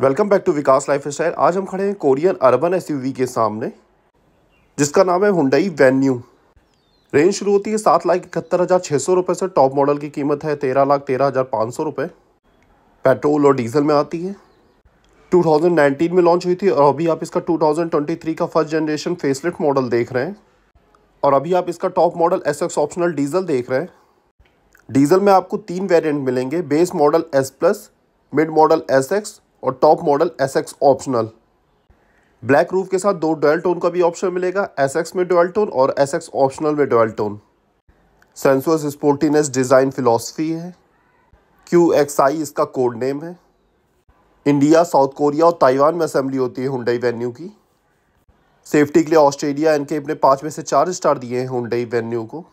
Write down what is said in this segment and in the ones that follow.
Welcome back to Vikas lifestyle. आज हम खड़े हैं कोरियन अर्बन एसयूवी के सामने जिसका नाम है Hyundai Venue। रेंज शुरू होती है 7,71,600 रुपये से। टॉप मॉडल की कीमत है 13,13,500 रुपये। पेट्रोल और डीजल में आती है। 2019 में लॉन्च हुई थी और अभी आप इसका 2023 का फर्स्ट जनरेशन फेसलिफ्ट मॉडल देख रहे हैं और अभी आप इसका top model SX optional diesel देख रहे हैं। डीजल में आपको 3 वेरिएंट मिलेंगे, base model S+, mid model SX और top model SX optional. Black roof के साथ 2 डुअल टोन का भी ऑप्शन मिलेगा, SX में डुअल टोन और SX ऑप्शनल में dual tone. Sensuous sportiness design philosophy है। QXi इसका कोड नेम है। इंडिया, साउथ कोरिया और ताइवान में असेंबली होती है Hyundai Venue की। सेफ्टी के लिए ऑस्ट्रेलिया एनकेप ने 5 में से 4 स्टार दिए हैं Hyundai Venue को।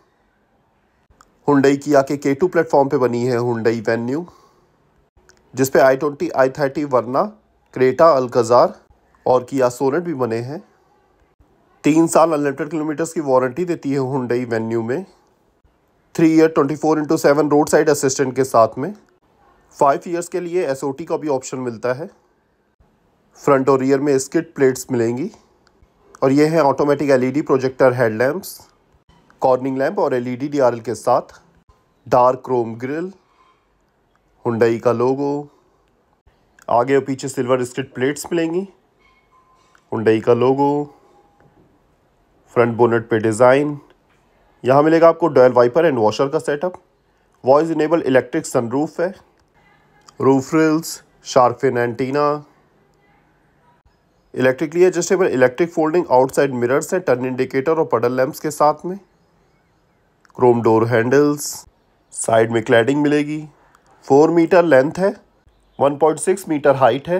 Hyundai Kia के K2 प्लेटफॉर्म पे बनी है Hyundai Venue, जिसपे i20, i30 Verna, Creta, Alcazar और Kia सोनेट भी बने हैं। 3 साल अनलिमिटेड किलोमीटर्स की वारंटी देती है Hyundai Venue में। 3 year 24x7 road side assistant के साथ में 5 ईयर्स के लिए SOT का भी ऑप्शन मिलता है। फ्रंट और रियर में स्किड प्लेट्स मिलेंगी और ये हैं automatic LED projector headlamps, cornering lamp और LED DRL के साथ। डार्क क्रोम ग्रिल, Hyundai का लोगो, आगे और पीछे सिल्वर स्किड प्लेट्स मिलेंगी, Hyundai का लोगो। फ्रंट बोनेट पे डिज़ाइन। यहाँ मिलेगा आपको डुअल वाइपर एंड वॉशर का setup. Voice enable electric sunroof है। Roof rails, shark fin antenna, electrically adjustable electric folding outside mirrors हैं, टर्न इंडिकेटर और पेडल लैंप्स के साथ में। क्रोम डोर हैंडल्स, साइड में क्लैडिंग मिलेगी। 4 मीटर लेंथ है, 1.6 मीटर हाइट है।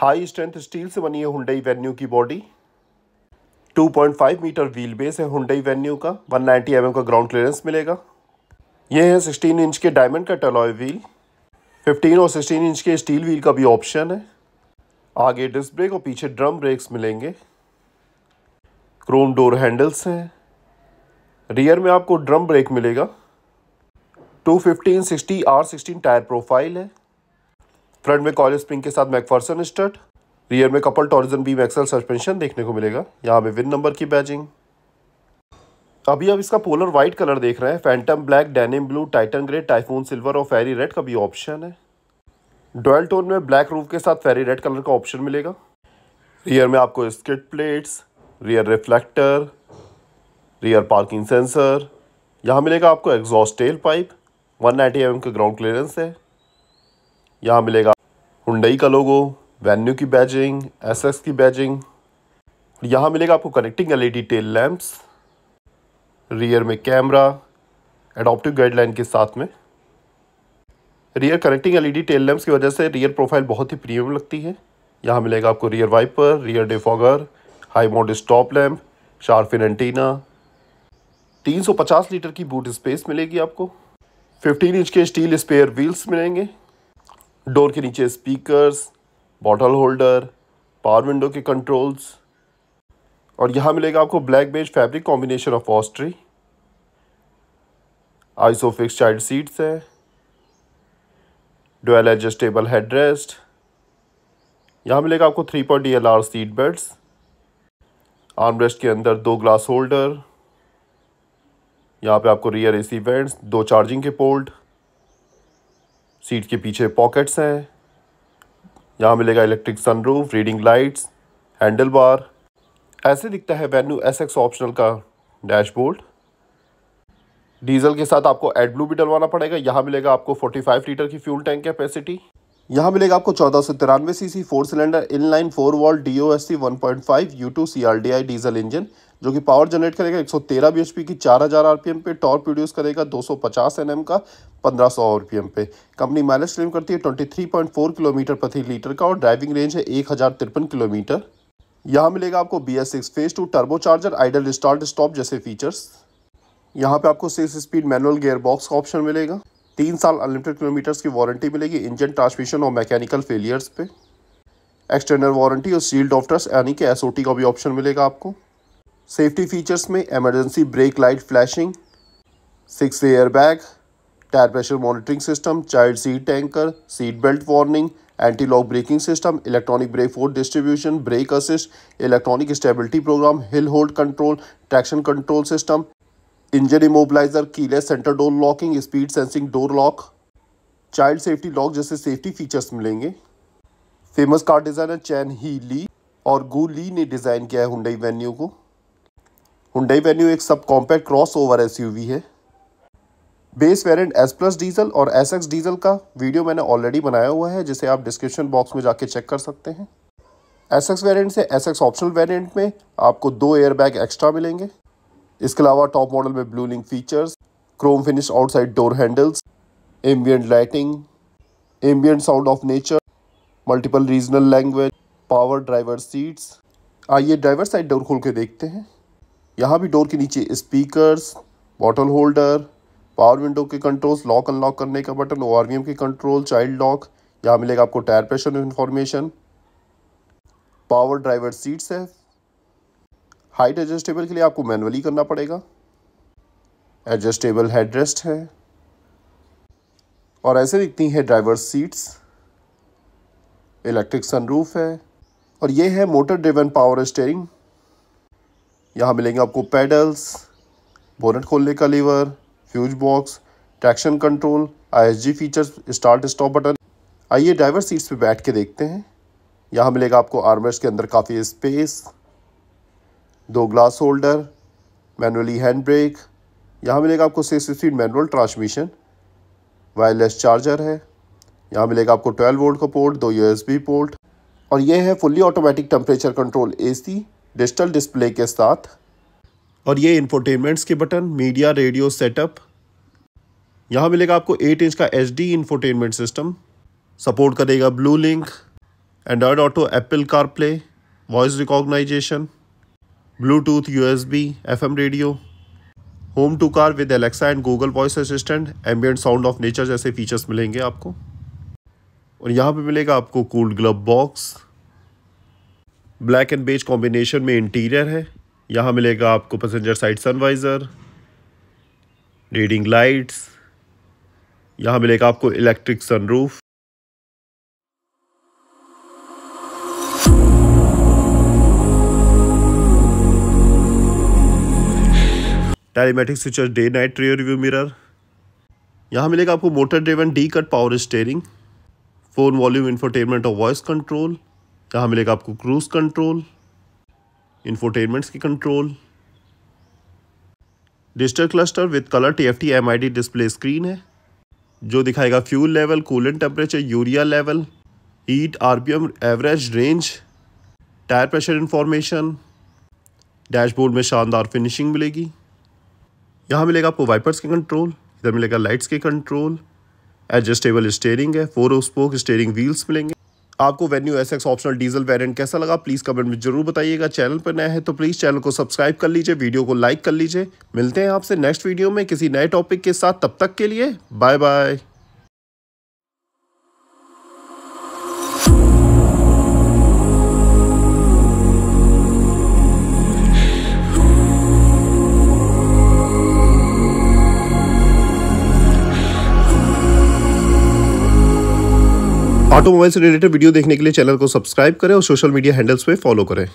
हाई स्ट्रेंथ स्टील से बनी है Hyundai Venue की बॉडी। 2.5 मीटर व्हील बेस है Hyundai Venue का। 190 mm का ग्राउंड क्लियरेंस मिलेगा। यह है 16 इंच के डायमंड का टलॉय व्हील। 15 और 16 इंच के स्टील व्हील का भी ऑप्शन है। आगे डिस्क ब्रेक और पीछे ड्रम ब्रेक्स मिलेंगे। क्रोम डोर हैंडल्स हैं। रियर में आपको ड्रम ब्रेक मिलेगा। 215/60 R16 टायर प्रोफाइल है। फ्रंट में कॉइल स्प्रिंग के साथ मैकफर्सन स्टड। रियर में couple torsion beam axle suspension देखने को मिलेगा। यहाँ पे विन नंबर की बैजिंग। अभी आप इसका पोलर वाइट कलर देख रहे हैं। Phantom black, denim blue, titan grey, typhoon silver और फेरी रेड का भी ऑप्शन है। डुअल टोन में ब्लैक रूफ के साथ फेरी रेड कलर का ऑप्शन मिलेगा। रियर में आपको skid plates, rear reflector, rear parking sensor. यहाँ मिलेगा आपको एग्जॉस्ट टेल पाइप। 190 mm का ग्राउंड क्लियरेंस है। यहाँ मिलेगा Hyundai का लोगो, Venue की बैजिंग, SX की बैजिंग। यहाँ मिलेगा आपको connecting LED tail lamps. Rear में कैमरा एडॉप्टिव गाइडलाइन के साथ में। Rear connecting LED tail lamps की वजह से रियर प्रोफाइल बहुत ही प्रीमियम लगती है। यहाँ मिलेगा आपको rear wiper, rear defogger, high mount stop lamp, shark fin antenna. 350 litre की बूट स्पेस मिलेगी आपको। 15 इंच के स्टील स्पेयर व्हील्स मिलेंगे। डोर के नीचे speakers, bottle holder, power window के कंट्रोल्स। और यहाँ मिलेगा आपको black beige fabric combination of upholstery. Isofix child seats है। Dual adjustable headrest. यहाँ मिलेगा आपको 3.DLR सीट बेल्ट्स। आर्मरेस्ट के अंदर 2 ग्लास होल्डर। यहाँ पे आपको रियर AC वेंट्स, 2 चार्जिंग के पोर्ट। सीट के पीछे पॉकेट्स हैं। यहाँ मिलेगा electric sunroof, reading lights, handle bar. ऐसे दिखता है Venue SX ऑप्शनल का डैशबोर्ड। डीजल के साथ आपको AdBlue भी डलवाना पड़ेगा। यहाँ मिलेगा आपको 45 लीटर की फ्यूल टैंक कैपेसिटी। यहाँ मिलेगा आपको 1493 cc 4 cylinder inline 4 valve DOHC 1.5 U2 CRDI diesel engine, जो कि पावर जनरेट करेगा 113 bhp की 4000 rpm पे। टॉर्क प्रोड्यूस करेगा 250 Nm का 1500 rpm पे। कंपनी माइलेज क्लेम करती है 23.4 किलोमीटर प्रति लीटर का और ड्राइविंग रेंज है 1053 किलोमीटर। यहाँ मिलेगा आपको BS6 phase 2 turbo charger, idle start stop जैसे फीचर्स। यहाँ पे आपको 6 स्पीड मैनुअल गेयर बॉक्स का ऑप्शन मिलेगा। 3 साल अनलिमिटेड किलोमीटर्स की वारंटी मिलेगी इंजन, ट्रांसमिशन और मैकेनिकल फेलियर्स पे। एक्सटर्नल वारंटी और सील्ड ऑफ ट्रस्ट यानी कि SOT का भी ऑप्शन मिलेगा आपको। सेफ्टी फीचर्स में emergency brake light flashing, 6 air bag, tyre pressure monitoring system, child seat anchor, seat belt warning, anti lock braking system, electronic brake force distribution, brake assist, electronic stability programme, hill hold control, traction control system, engine immobiliser, keyless centre door locking, speed sensing door lock, child safety lock जैसे safety features मिलेंगे। Famous car designer Chan Hee Lee और गू Lee ने design किया है Hyundai Venue को। Hyundai Venue एक sub compact crossover SUV है। Base variant S+ diesel और SX डीजल का वीडियो मैंने ऑलरेडी बनाया हुआ है, जिसे आप डिस्क्रिप्शन बॉक्स में जाके चेक कर सकते हैं। SX वेरिएंट से SX ऑप्शनल वेरिएंट में आपको 2 एयरबैग एक्स्ट्रा मिलेंगे। इसके अलावा टॉप मॉडल में Bluelink features, chrome finish outside door handles, ambient lighting, ambient sound of nature, multiple regional language, power driver seats. आइए ड्राइवर साइड डोर खोल के देखते हैं। यहाँ भी डोर के नीचे speakers, bottle holder, power window के कंट्रोल्स, लॉक अनलॉक करने का बटन, ORVM के कंट्रोल, चाइल्ड लॉक, यहाँ मिलेगा आपको tyre pressure information, power driver seats है। हाइट एडजस्टेबल के लिए आपको मैनुअली करना पड़ेगा। एडजस्टेबल हेडरेस्ट है और ऐसे दिखती है ड्राइवर सीट्स। इलेक्ट्रिक सनरूफ है और ये है मोटर ड्रिवन पावर स्टीयरिंग। यहाँ मिलेंगे आपको पेडल्स, बोनट खोलने का lever, fuse box, traction control, ISG features, start stop button. आइए ड्राइवर सीट्स पे बैठ के देखते हैं। यहाँ मिलेगा आपको आर्मरेस्ट के अंदर काफ़ी space, 2 glass holder, manually hand brake. यहाँ मिलेगा आपको 6 speed manual transmission, wireless charger है। यहाँ मिलेगा आपको 12 वोल्ट का पोर्ट, 2 USB पोर्ट और यह है fully automatic temperature control AC digital display के साथ। और ये इंफोटेनमेंट्स के बटन, मीडिया, रेडियो सेटअप। यहाँ मिलेगा आपको 8 इंच का HD इंफोटेनमेंट सिस्टम, सपोर्ट करेगा Bluelink, Android auto, Apple CarPlay, voice recognition, Bluetooth, USB, FM radio, home to car with Alexa and Google voice assistant, ambient sound of nature जैसे features मिलेंगे आपको। और यहाँ पे मिलेगा आपको cooled glove box. Black and beige combination में interior है। यहाँ मिलेगा आपको passenger side sun visor, reading lights. यहाँ मिलेगा आपको electric sunroof. Telematic switcher, day night rear view mirror. यहाँ मिलेगा आपको motor driven D cut power steering, phone volume, infotainment और वॉइस कंट्रोल। यहाँ मिलेगा आपको क्रूज कंट्रोल, इंफोटेनमेंट्स की control, digital cluster with colour TFT MID display screen है जो दिखाएगा fuel level, coolant temperature, urea level, heat, RPM, average range, tyre pressure information. Dashboard में शानदार फिनिशिंग मिलेगी। यहाँ मिलेगा आपको वाइपर्स के कंट्रोल, इधर मिलेगा लाइट्स के कंट्रोल, एडजस्टेबल स्टीयरिंग है, 4 स्पोक स्टीयरिंग व्हील्स मिलेंगे। आपको Venue SX optional diesel variant कैसा लगा प्लीज़ कमेंट में जरूर बताइएगा। चैनल पर नया है तो प्लीज़ चैनल को सब्सक्राइब कर लीजिए, वीडियो को लाइक कर लीजिए। मिलते हैं आपसे नेक्स्ट वीडियो में किसी नए टॉपिक के साथ, तब तक के लिए बाय बाय। ऑटोमोबाइल से रिलेटेड वीडियो देखने के लिए चैनल को सब्सक्राइब करें और सोशल मीडिया हैंडल्स पे फॉलो करें।